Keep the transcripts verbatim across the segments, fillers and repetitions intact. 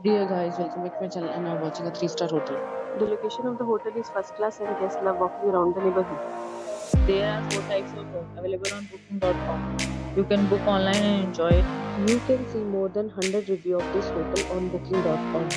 Dear guys, welcome back to my channel, and I'm watching a three star hotel. The location of the hotel is first class and guests love walking around the neighborhood. There are four types of rooms available on booking dot com. You can book online and enjoy it. You can see more than one hundred reviews of this hotel on booking dot com.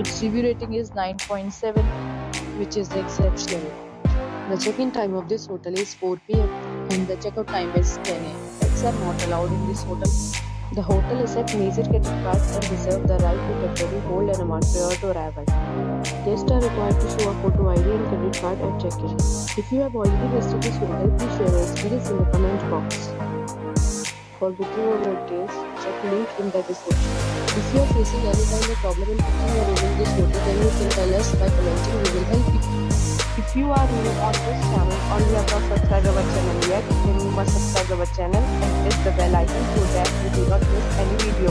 Its review rating is nine point seven, which is exceptional. The check-in time of this hotel is four p m and the check-out time is ten a m Pets are not allowed in this hotel. The hotel accepts major credit cards and reserves the right to temporarily hold an amount prior to arrival. Guests are required to show a photo I D and credit card at check-in. If you have already visited this hotel, please share your experience in the comment box. For booking or more details, check link in the description. If you are facing any kind of problem in booking or room in this hotel, then you can tell us by commenting. We will help you. If you are new on this channel or you have not subscribed our channel yet, then you must subscribe our channel and press the bell icon so that you do not miss any video